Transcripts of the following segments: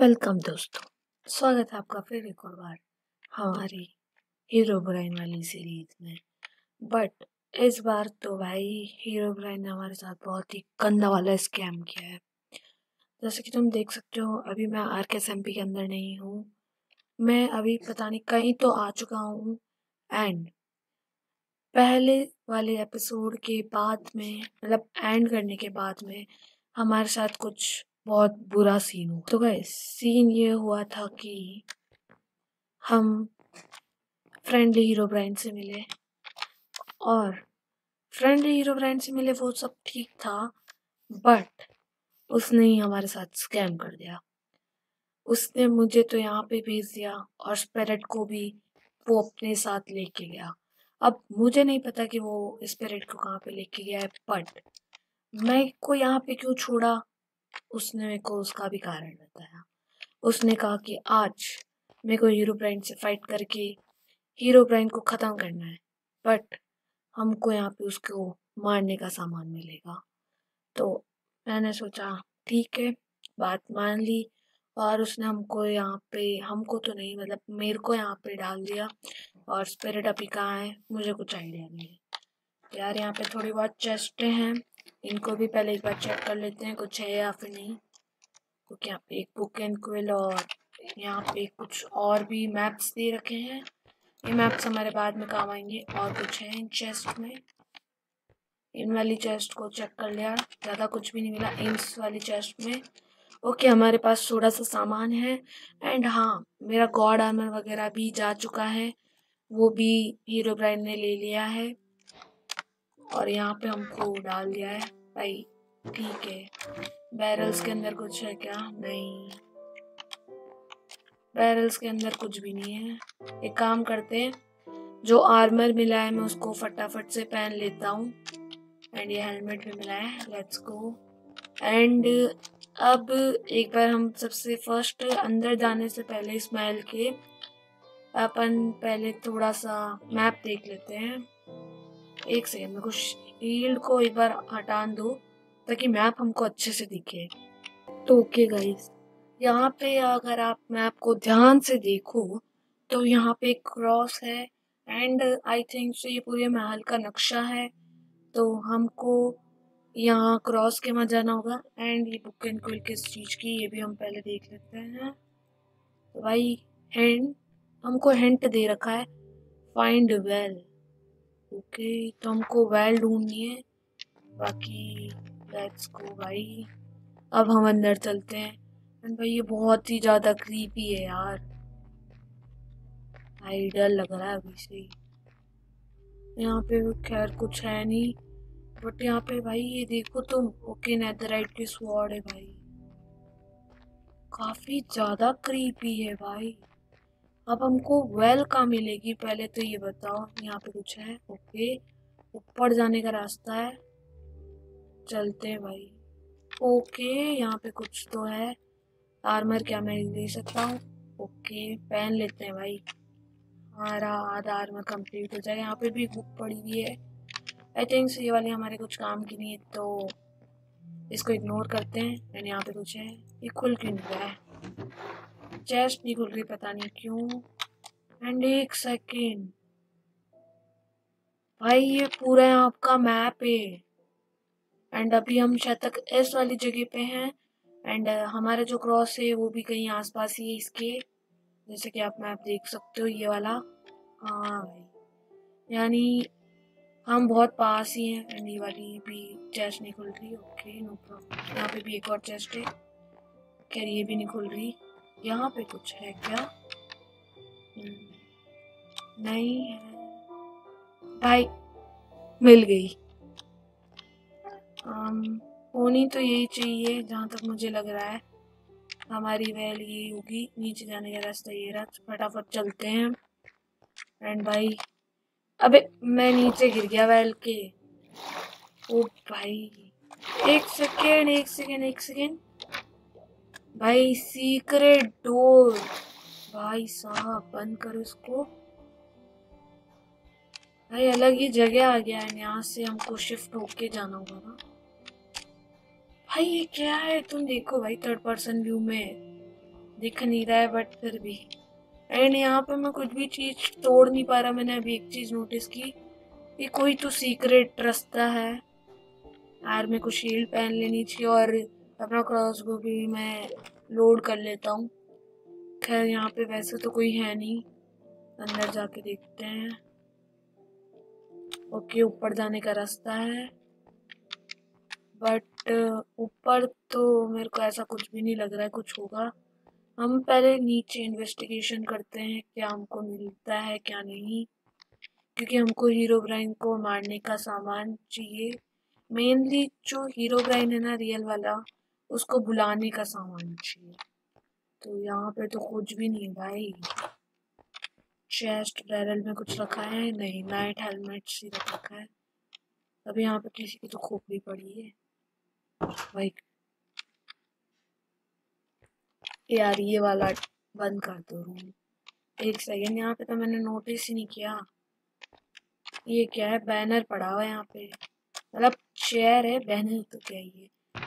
Welcome दोस्तों, स्वागत है आपका फिर एक और बार हमारी हीरोब्राइन वाली सीरीज में। बट इस बार तो भाई हीरोब्राइन ने हमारे साथ बहुत ही गंदा वाला स्कैम किया है। जैसे कि तुम देख सकते हो, अभी मैं R.K.S.M.P के अंदर नहीं हूँ, मैं अभी पता नहीं कहीं तो आ चुका हूँ। एंड पहले वाले एपिसोड के बाद में, मतलब एंड करने के बाद में हमारे साथ कुछ बहुत बुरा सीन हुआ। तो गाइस, सीन ये हुआ था कि हम फ्रेंडली हीरोब्राइन से मिले, और फ्रेंडली हीरोब्राइन से मिले वो सब ठीक था, बट उसने ही हमारे साथ स्कैम कर दिया। उसने मुझे तो यहाँ पे भेज दिया और स्पिरिट को भी वो अपने साथ लेके गया। अब मुझे नहीं पता कि वो स्पिरिट को कहाँ पे लेके गया है, बट मैं को यहाँ पे क्यों छोड़ा उसने मेरे को उसका भी कारण बताया। उसने कहा कि आज मेरे को हीरोब्राइन से फाइट करके हीरोब्राइन को ख़त्म करना है, बट हमको यहाँ पे उसको मारने का सामान मिलेगा। तो मैंने सोचा ठीक है, बात मान ली, और उसने हमको यहाँ पे, हमको तो नहीं, मतलब मेरे को यहाँ पे डाल दिया। और स्पिरिट अभी कहाँ है मुझे कुछ आइडिया नहीं है। यार यहाँ पे थोड़ी बहुत चेस्टें हैं, इनको भी पहले एक बार चेक कर लेते हैं कुछ है या फिर नहीं, क्योंकि यहाँ पे एक बुक एंड क्विल और यहाँ पे कुछ और भी मैप्स दे रखे हैं। ये मैप्स हमारे बाद में काम आएंगे। और कुछ है इन चेस्ट में, इन वाली चेस्ट को चेक कर लिया, ज़्यादा कुछ भी नहीं मिला इस वाली चेस्ट में। ओके, हमारे पास थोड़ा सा सामान है। एंड हाँ, मेरा गॉड आर्मर वगैरह भी जा चुका है, वो भी हीरोब्राइन ने ले लिया है और यहाँ पे हमको डाल दिया है। भाई ठीक है, बैरल्स के अंदर कुछ है क्या? नहीं, बैरल्स के अंदर कुछ भी नहीं है। एक काम करते हैं, जो आर्मर मिला है मैं उसको फटाफट से पहन लेता हूँ। एंड ये हेलमेट भी मिला है, लेट्स गो। एंड अब एक बार हम सबसे फर्स्ट अंदर जाने से पहले स्माइल के अपन पहले थोड़ा सा मैप देख लेते हैं। एक सेकेंड, मेरे को शील्ड को एक बार हटा दो ताकि मैप हमको अच्छे से दिखे। तो ओके गाइस, यहाँ पे अगर आप मैप को ध्यान से देखो तो यहाँ पे एक क्रॉस है, एंड आई थिंक सो ये पूरे महल का नक्शा है। तो हमको यहाँ क्रॉस के मत जाना होगा। एंड ये बुक एंड क्विल किस चीज़ की, ये भी हम पहले देख लेते हैं। तो भाई हैंड हमको हिंट दे रखा है, फाइंड वेल। ओके, तो हमको वेल ढूंढनी है, बाकी लेट्स गो भाई। अब हम अंदर चलते हैं। एंड भाई ये बहुत ही ज़्यादा क्रीपी है यार, आई डर लग रहा है अभी से। यहाँ पे खैर कुछ है नहीं, बट यहाँ पे भाई ये देखो तुम। ओके, नेदराइट के स्वॉर्ड है भाई, काफ़ी ज़्यादा क्रीपी है भाई। अब हमको वेल कहाँ मिलेगी पहले तो ये बताओ। यहाँ पे कुछ है? ओके, ऊपर जाने का रास्ता है, चलते हैं भाई। ओके, यहाँ पे कुछ तो है। आर्मर क्या मैं ले सकता हूँ? ओके, पहन लेते हैं भाई, हमारा आधा आर्मर कंप्लीट हो जाए। यहाँ पे भी बुक पड़ी हुई है, आई थिंक ये वाली हमारे कुछ काम की नहीं है तो इसको इग्नोर करते हैं। एंड यहाँ पे कुछ है, ये खुल क्यों नहीं रहा है? चेस्ट नहीं खुल रही, पता नहीं क्यों। एंड एक सेकेंड भाई, ये पूरा आपका मैप है। एंड अभी हम शायद तक इस वाली जगह पे हैं। एंड हमारा जो क्रॉस है वो भी कहीं आसपास ही है इसके, जैसे कि आप मैप देख सकते हो ये वाला। हाँ भाई, यानी हम बहुत पास ही हैं। एंड ये वाली भी चेस्ट नहीं खुल रही। ओके नो प्रॉब्लम, यहाँ पे भी एक और चेस्ट है, खैर ये भी नहीं खुल रही। यहाँ पे कुछ है क्या? नहीं है भाई, मिल गई। होनी तो यही चाहिए जहाँ तक मुझे लग रहा है। हमारी वेल यही होगी, नीचे जाने का रास्ता ये रहा, फटाफट चलते हैं। एंड भाई अबे मैं नीचे गिर गया वेल के। ओ भाई एक सेकेंड भाई, सीक्रेट डोर भाई साहब, बंद करो इसको भाई, अलग ही जगह आ गया है। यहाँ से हमको शिफ्ट होके जाना होगा ना भाई। ये क्या है? तुम देखो भाई, थर्ड पर्सन व्यू में दिख नहीं रहा है बट फिर भी। एंड यहाँ पे मैं कुछ भी चीज़ तोड़ नहीं पा रहा। मैंने अभी एक चीज़ नोटिस की कि कोई तो सीक्रेट रास्ता है। यार मेरे को शील्ड पहन लेनी चाहिए और अपना क्रॉस को भी मैं लोड कर लेता हूँ। खैर यहाँ पे वैसे तो कोई है नहीं, अंदर जाके देखते हैं। ओके ऊपर जाने का रास्ता है बट ऊपर तो मेरे को ऐसा कुछ भी नहीं लग रहा है कुछ होगा। हम पहले नीचे इन्वेस्टिगेशन करते हैं क्या हमको मिलता है क्या नहीं, क्योंकि हमको हीरोब्राइन को मारने का सामान चाहिए। मेनली जो हीरोब्राइन है ना रियल वाला, उसको बुलाने का सामान चाहिए। तो यहाँ पे तो कुछ भी नहीं भाई। चेस्ट बैरल में कुछ रखा है नहीं, नाइट हेलमेट सी रखा है। अभी यहाँ पे किसी की तो खोपड़ी पड़ी है भाई। यार ये वाला बंद कर दो रूम। एक सेकेंड, यहाँ पे तो मैंने नोटिस ही नहीं किया। ये क्या है, बैनर पड़ा हुआ है यहाँ पे, मतलब चेयर है बैनर तो क्या ही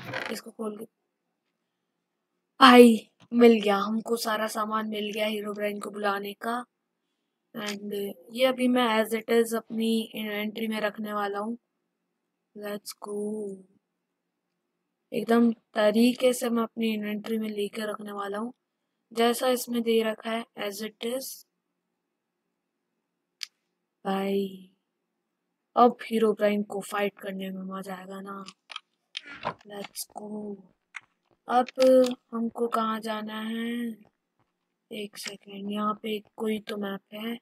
है। इसको खोल के भाई मिल गया हमको, सारा सामान मिल गया हीरोब्राइन को बुलाने का। एंड ये अभी मैं एज इट इज़ अपनी इन्वेंट्री में रखने वाला हूँ। लेट्स गो, एकदम तरीके से मैं अपनी इन्वेंट्री में लेकर रखने वाला हूँ जैसा इसमें दे रखा है एज इट इज़। भाई अब हीरोब्राइन को फाइट करने में मजा आएगा ना। लेट्स गो, अब हमको कहाँ जाना है? एक सेकेंड, यहाँ पे कोई तो मैप है।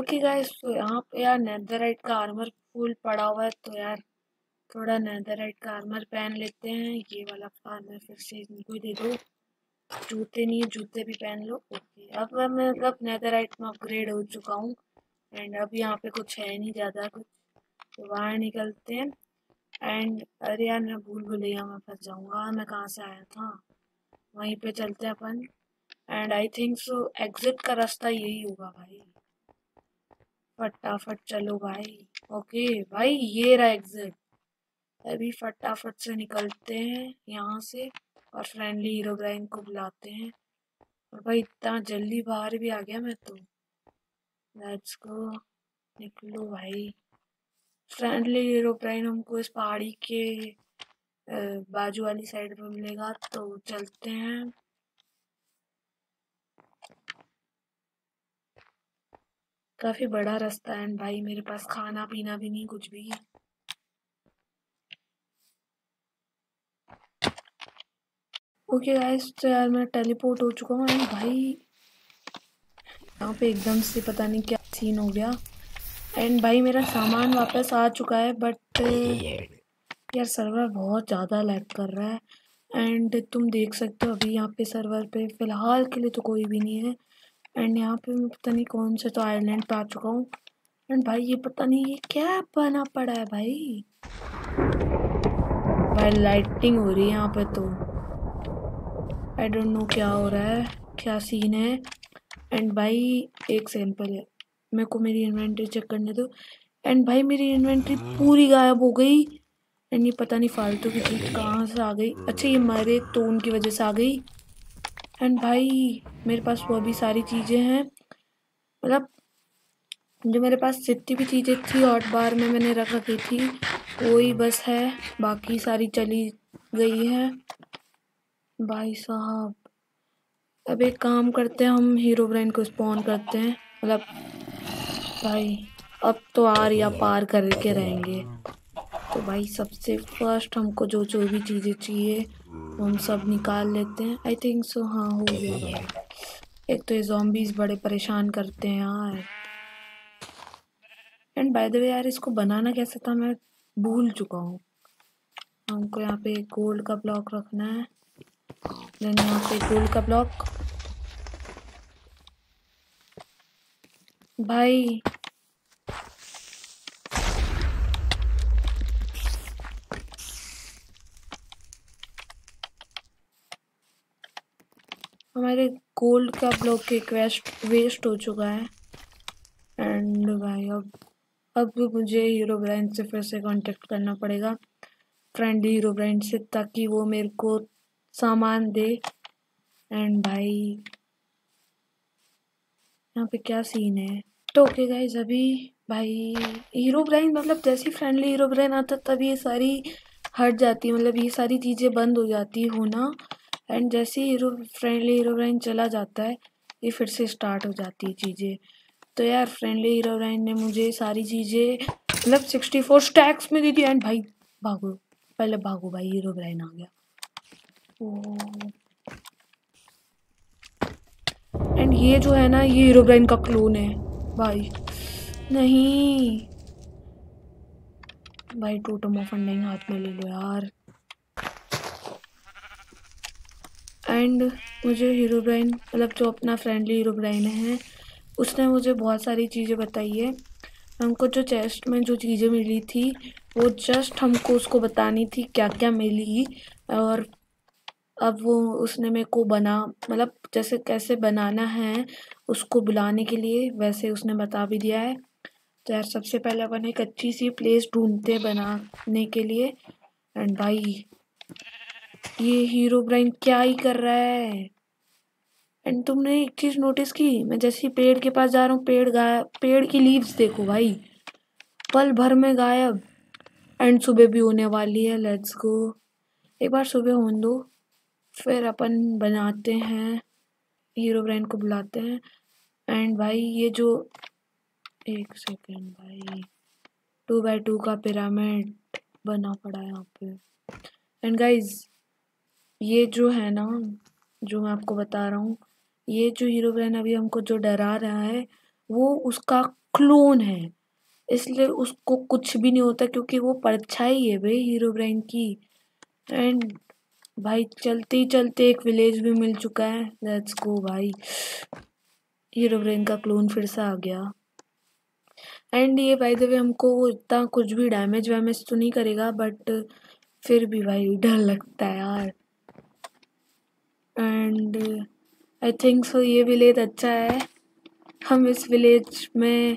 ओके गाइस, तो यहाँ पे यार नेदरराइट का आर्मर फुल पड़ा हुआ है, तो यार थोड़ा नेदरराइट का आर्मर पहन लेते हैं। ये वाला आर्मर फिर से इनको ही दे दो। जूते नहीं है, जूते भी पहन लो। ओके अब मैं मतलब नेदरराइट में अपग्रेड हो चुका हूँ। एंड अब यहाँ पे कुछ है नहीं ज़्यादा कुछ, तो बाहर निकलते हैं। एंड अरे यार मैं भूल भुलैया मैं फंस जाऊँगा, मैं कहाँ से आया था वहीं पे चलते हैं अपन। And I think so exit का रास्ता यही होगा भाई, फटाफट चलो भाई। ओके भाई ये रहा एग्जिट, अभी फटाफट से निकलते हैं यहाँ से और फ्रेंडली हीरोब्राइन को बुलाते हैं। और भाई इतना जल्दी बाहर भी आ गया मैं तो। लेट्स गो, निकलो भाई। फ्रेंडली हीरोब्राइन हमको इस पहाड़ी के बाजू वाली साइड पर मिलेगा, तो चलते हैं। काफ़ी बड़ा रास्ता है भाई, मेरे पास खाना पीना भी नहीं कुछ भी। ओके गाइस, तो यार मैं टेलीपोर्ट हो चुका हूँ। भाई यहाँ पे एकदम से पता नहीं क्या सीन हो गया। एंड भाई मेरा सामान वापस आ चुका है बट यार सर्वर बहुत ज़्यादा लैग कर रहा है। एंड तुम देख सकते हो अभी यहाँ पे सर्वर पे फ़िलहाल के लिए तो कोई भी नहीं है। एंड यहाँ पे मैं पता नहीं कौन से तो आइलैंड पे आ चुका हूँ। एंड भाई ये पता नहीं ये क्या बना पड़ा है भाई। भाई लाइटिंग हो रही है यहाँ पे, तो आई डोंट नो क्या हो रहा है, क्या सीन है। एंड भाई एक सैम्पल है, मेरे को मेरी इन्वेंट्री चेक करने दो। एंड भाई मेरी इन्वेंट्री पूरी गायब हो गई। एंड ये पता नहीं फालतू की चीज़ कहाँ से आ गई। अच्छा ये मरे तो उनकी वजह से आ गई। एंड भाई मेरे पास वो भी सारी चीज़ें हैं, मतलब जो मेरे पास जितनी भी चीज़ें थी हॉट बार में मैंने रख रखी थी वही बस है, बाकी सारी चली गई है भाई साहब। अब एक काम करते हैं, हम हीरोब्राइन को स्पॉन करते हैं। मतलब भाई अब तो आर या पार करके रहेंगे। तो भाई सबसे फर्स्ट हमको जो जो भी चीज़ें चाहिए वो हम सब निकाल लेते हैं। आई थिंक सो हाँ हो गया। एक तो ये ज़ॉम्बीज़ बड़े परेशान करते हैं यार। एंड बाय द वे यार इसको बनाना कैसे था मैं भूल चुका हूँ। हमको यहाँ पे गोल्ड का ब्लॉक रखना है, देन यहाँ पे गोल का ब्लॉक। भाई हमारे गोल्ड का ब्लॉक के क्वेस्ट वेस्ट हो चुका है। एंड भाई अब मुझे हीरोब्राइन से फिर से कांटेक्ट करना पड़ेगा, फ्रेंडली हीरोब्राइन से, ताकि वो मेरे को सामान दे। एंड भाई यहाँ पे क्या सीन है। तो ओके गाइज, अभी भाई हीरोब्राइन मतलब जैसे फ्रेंडली हीरोब्राइन आता तभी ये सारी हट जाती, मतलब ये सारी चीज़ें बंद हो जाती होना। एंड जैसे ही फ्रेंडली हीरोब्राइन चला जाता है ये फिर से स्टार्ट हो जाती है चीज़ें। तो यार फ्रेंडली हीरोब्राइन ने मुझे सारी चीज़ें मतलब 64 स्टैक्स में दी थी। एंड भाई भागो, पहले भागो भाई, हीरोब्राइन आ गया। एंड ये जो है ना ये हीरोब्राइन का क्लोन है भाई। नहीं भाई टोटम ऑफ अंडिंग हाथ में ले लो यार। एंड मुझे हीरोब्राइन मतलब जो अपना फ्रेंडली हीरोब्राइन है उसने मुझे बहुत सारी चीज़ें बताई है। हमको जो चेस्ट में जो चीज़ें मिली थी वो जस्ट हमको उसको बतानी थी क्या क्या मिली, और अब वो उसने मेरे को बना मतलब जैसे कैसे बनाना है उसको बुलाने के लिए वैसे उसने बता भी दिया है। तो यार सबसे पहले अपन एक अच्छी सी प्लेस ढूंढते बनाने के लिए। एंड भाई ये हीरोब्राइन क्या ही कर रहा है। एंड तुमने एक चीज़ नोटिस की, मैं जैसे ही पेड़ के पास जा रहा हूँ पेड़ की लीव्स देखो भाई पल भर में गायब। एंड सुबह भी होने वाली है, लेट्स गो एक बार सुबह होने दो फिर अपन बनाते हैं हीरोब्राइन को बुलाते हैं। एंड भाई ये जो एक सेकेंड भाई 2x2 का पिरामिड बना पड़ा है यहाँ पे। एंड गाइज ये जो है ना जो मैं आपको बता रहा हूँ ये जो हीरोब्राइन अभी हमको जो डरा रहा है वो उसका क्लोन है, इसलिए उसको कुछ भी नहीं होता क्योंकि वो परछाई है भाई हीरोब्राइन की। एंड भाई चलते ही चलते एक विलेज भी मिल चुका है, लेट्स गो भाई हीरोब्राइन का क्लोन फिर से आ गया। एंड ये बाय द वे हमको इतना कुछ भी डैमेज वैमेज तो नहीं करेगा बट फिर भी भाई डर लगता है यार। एंड आई थिंक सो ये विलेज अच्छा है, हम इस विलेज में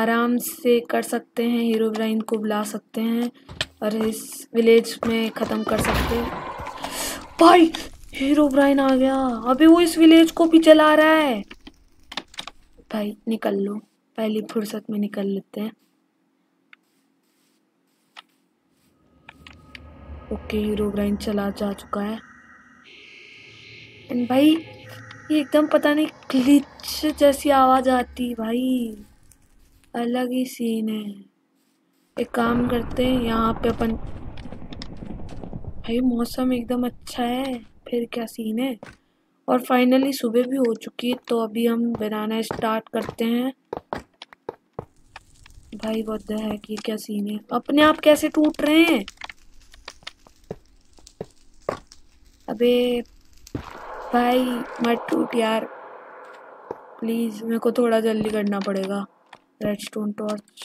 आराम से कर सकते हैं हीरोब्राइन को बुला सकते हैं और इस विलेज में ख़त्म कर सकते हैं। भाई हीरोब्राइन आ गया, अभी वो इस विलेज को भी चला रहा है। भाई निकल लो, पहली फुर्सत में निकल लेते हैं। ओके हीरोब्राइन चला जा चुका है। एंड भाई ये एकदम पता नहीं ग्लिच जैसी आवाज़ आती भाई, अलग ही सीन है। एक काम करते हैं यहाँ पे अपन, भाई मौसम एकदम अच्छा है फिर क्या सीन है। और फाइनली सुबह भी हो चुकी है तो अभी हम बनाना स्टार्ट करते हैं। भाई व्हाट द हैक, ये क्या सीन है, अपने आप कैसे टूट रहे हैं। अबे भाई मत टूट यार प्लीज़, मेरे को थोड़ा जल्दी करना पड़ेगा। रेडस्टोन टॉर्च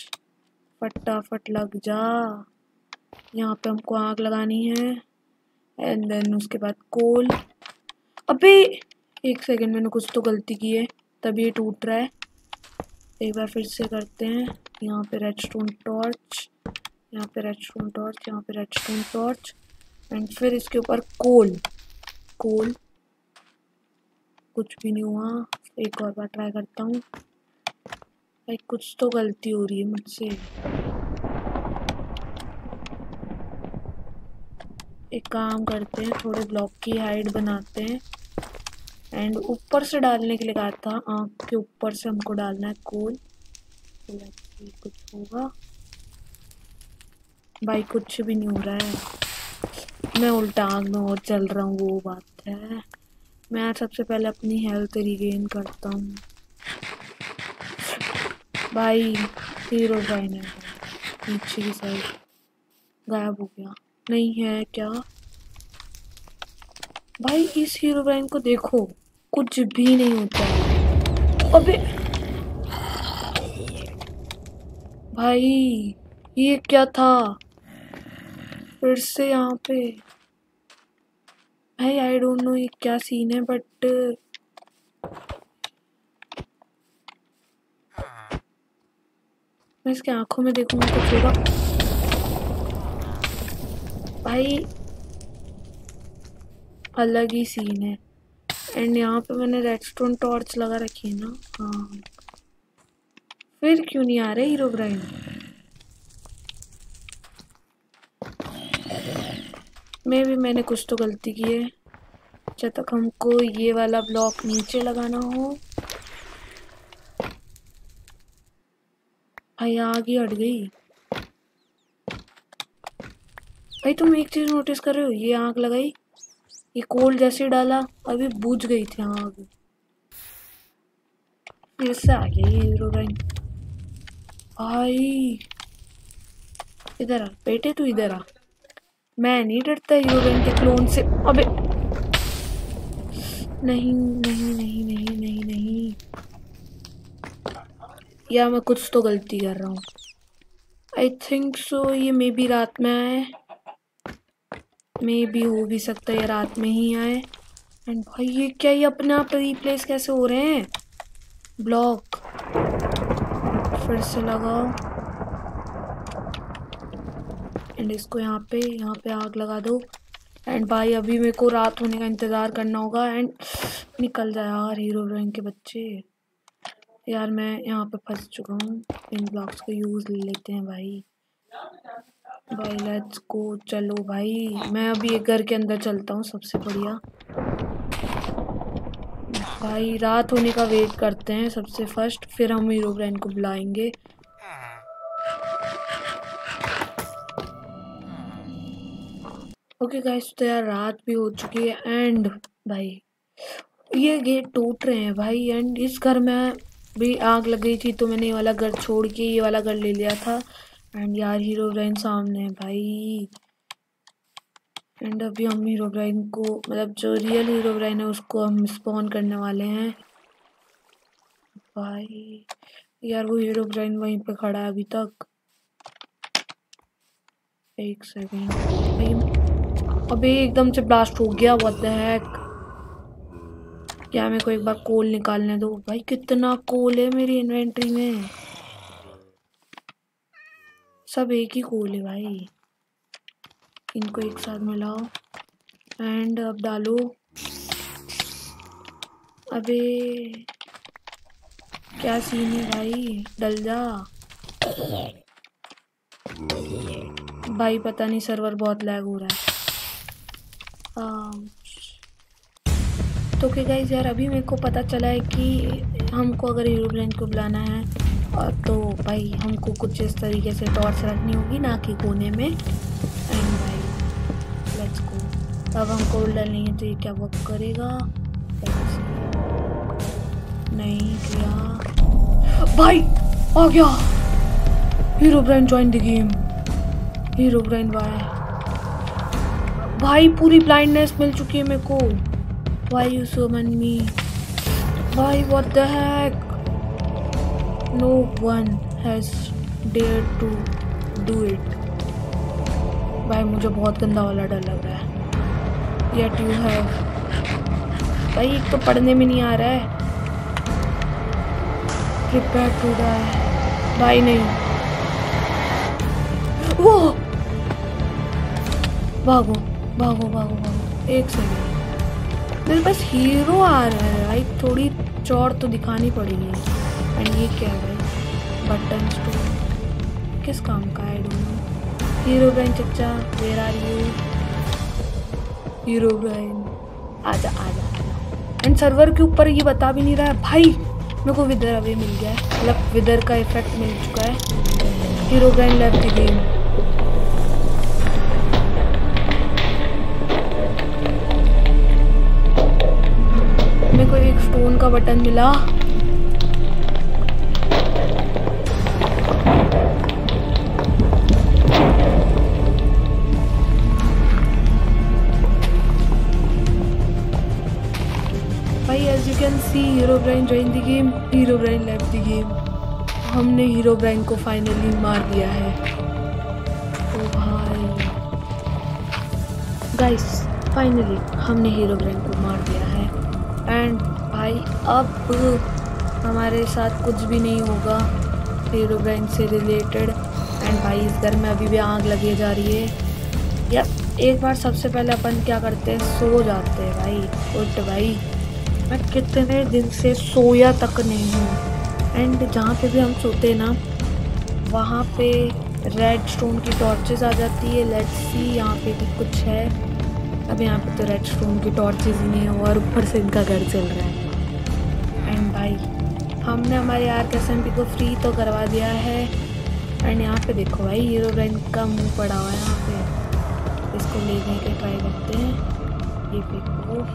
फटाफट लग जा, यहाँ पे हमको आग लगानी है। एंड देन उसके बाद कोल। अबे एक सेकंड मैंने कुछ तो गलती की है तभी ये टूट रहा है। एक बार फिर से करते हैं। यहाँ पे रेडस्टोन टॉर्च, यहाँ पे रेडस्टोन टॉर्च, यहाँ पे रेडस्टोन टॉर्च एंड फिर इसके ऊपर कोल। कोल कुछ भी नहीं हुआ, एक और बार ट्राई करता हूँ। भाई कुछ तो गलती हो रही है मुझसे, एक काम करते हैं थोड़े ब्लॉक की हाइट बनाते हैं। एंड ऊपर से डालने के लिए कहा था, आँख के ऊपर से हमको डालना है कोल। कुछ होगा भाई, कुछ भी नहीं हो रहा है, मैं उल्टा आँख में और चल रहा हूँ वो बात है। मैं सबसे पहले अपनी हेल्थ रिगेन करता हूँ। भाई हीरोब्राइन है पीछे की साइड गायब हो गया, नहीं है क्या। भाई इस हीरोब्राइन को देखो कुछ भी नहीं होता। अबे भाई ये क्या था, फिर से यहाँ पे। भाई आई डोंट नो ये क्या सीन है बट मैं इसकी आंखों में देखूंगा कुछ होगा। भाई अलग ही सीन है। एंड यहाँ पे मैंने रेडस्टोन टॉर्च लगा रखी है ना। हाँ, फिर क्यों नहीं आ रहे हीरोब्राइन? मे भी मैंने कुछ तो गलती की है। जब तक हमको ये वाला ब्लॉक नीचे लगाना हो। भाई आगे हट गई। भाई तुम एक चीज नोटिस कर रहे हो, ये आग लगाई, ये कोल जैसे डाला, अभी बुझ गई थी आग। फिर से आ गया ये हीरोब्राइन। भाई इधर आ बेटे, तू इधर आ। मैं नहीं डरता हीरोब्राइन के क्लोन से। अबे नहीं नहीं नहीं नहीं नहीं नहीं, या मैं कुछ तो गलती कर रहा हूँ। आई थिंक सो ये मे बी रात में आए, मे बी हो भी सकता है रात में ही आए। एंड भाई ये क्या, ये अपने आप रिप्लेस कैसे हो रहे हैं? ब्लॉक फिर से लगाओ एंड इसको यहाँ पे आग लगा दो। एंड भाई अभी मेरे को रात होने का इंतज़ार करना होगा। एंड निकल जाए यार हीरोब्राइन के बच्चे। यार मैं यहाँ पे फंस चुका हूँ। इन ब्लॉक्स का यूज़ ले लेते हैं भाई। भाई लेट्स गो, चलो भाई मैं अभी एक घर के अंदर चलता हूँ, सबसे बढ़िया। भाई रात होने का वेट करते हैं सबसे फर्स्ट, फिर हम हीरोब्राइन को बुलाएंगे। ओके गाइस, तो यार रात भी हो चुकी है। एंड भाई ये गेट टूट रहे हैं भाई। एंड इस घर में भी आग लग गई थी, तो मैंने ये वाला घर छोड़ के ये वाला घर ले लिया था। एंड यार हीरोब्राइन सामने है भाई। एंड अभी हम हीरोब्राइन को, मतलब जो रियल हीरोब्राइन है उसको हम स्पॉन करने वाले हैं। भाई यार वो हीरोब्राइन वहीं पे खड़ा है अभी तक। एक सेकेंड भाई, अभी एकदम से ब्लास्ट हो गया। व्हाट द हैक, क्या मेरे को एक बार कोल निकालने दो। भाई कितना कोल है मेरी इन्वेंट्री में, सब एक ही कोल है भाई। इनको एक साथ मिलाओ एंड अब डालो। अबे क्या सीन है भाई, डल जा। भाई पता नहीं सर्वर बहुत लैग हो रहा है। तो ओके गाइस, यार अभी मेरे को पता चला है कि हमको अगर हीरोब्राइन को बुलाना है तो भाई हमको कुछ इस तरीके से टॉर्च रखनी होगी ना कि कोने में। एंड भाई लेट्स गो, अब हमको डलनी है। तो ये क्या वर्क करेगा? नहीं किया। भाई आ गया Herobrine, join the game Herobrine. भाई पूरी ब्लाइंडनेस मिल चुकी है मेरे को। Why you so man me? Why what the heck? No one has dared to do it. भाई मुझे बहुत गंदा वाला डर लग रहा है। Yet you have. भाई एक तो पढ़ने में नहीं आ रहा है। Prepare to die. भाई नहीं। वो भागो भागो भागो भागो। एक सेकेंड, मेरे पास हीरो आ रहा है भाई, थोड़ी चौड़ तो दिखानी पड़ेगी। एंड ये क्या है भाई, बटन स्टोन किस काम का है? हीरोब्राइन चचा वेयर आर यू? हीरोब्राइन आजा आजा। एंड सर्वर के ऊपर ये बता भी नहीं रहा है भाई। मेरे को विदर अभी मिल गया है, मतलब विदर का इफेक्ट मिल चुका है। Herobrine left the game. Phone का बटन मिला। भाई as you can see Herobrine join the game, Herobrine left the game. हमने हीरोब्राइन को फाइनली मार दिया है। ओ भाई गाइस, फाइनली हमने हीरोब्राइन को मार दिया है। एंड भाई अब हमारे साथ कुछ भी नहीं होगा हीरोब्राइन से रिलेटेड। एंड भाई इस घर में अभी भी आग लगी जा रही है। या एक बार सबसे पहले अपन क्या करते हैं, सो जाते हैं भाई। उठ भाई, मैं कितने दिन से सोया तक नहीं हूँ। एंड जहाँ पे भी हम सोते ना वहाँ पे रेड स्टोन की टॉर्चेस आ जाती है। लेट्स सी यहाँ पे भी कुछ है। अब यहाँ पे तो रेड स्टोन की टॉर्चेस ही नहीं है और ऊपर से इनका घर चल रहा है। एंड भाई हमने हमारे R.K.S.M.P को फ्री तो करवा दिया है। एंड यहाँ पे देखो भाई हीरोब्राइन का मुँह पड़ा हुआ है यहाँ पे। इसको लेने के ट्राई करते हैं। ये देखो,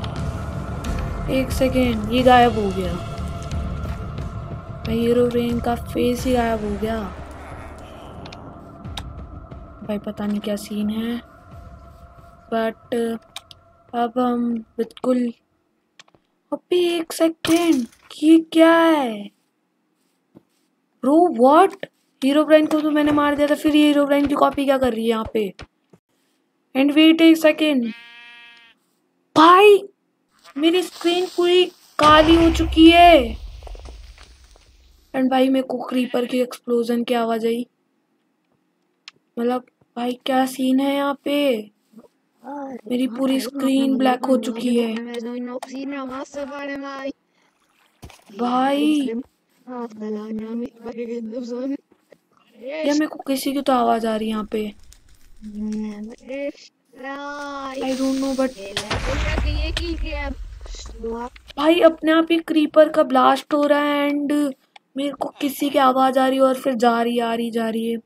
एक सेकेंड, ये गायब हो गया। हीरोब्राइन का फेस ही गायब हो गया। भाई पता नहीं क्या सीन है, बट अब हम बिल्कुल। अभी एक सेकेंड, ये क्या है ब्रो? व्हाट? हीरोब्राइन को तो मैंने मार दिया था, फिर ये हीरोब्राइन की कॉपी क्या कर रही है यहाँ पे? एंड वेट एक सेकेंड, भाई मेरी स्क्रीन पूरी काली हो चुकी है। एंड भाई मेरे को क्रीपर की एक्सप्लोजन की आवाज आई। मतलब भाई क्या सीन है यहाँ पे? मेरी पूरी स्क्रीन ब्लैक हो चुकी है भाई। या मेरे को किसी की तो आवाज आ रही है यहाँ पे। आई डोंट नो बट भाई अपने आप ही क्रीपर का ब्लास्ट हो रहा है। एंड मेरे को किसी की आवाज आ रही है और फिर जा रही है।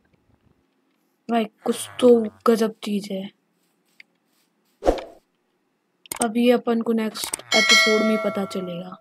भाई कुछ तो गजब चीज है। अब ये अपन को नेक्स्ट एपिसोड में पता चलेगा।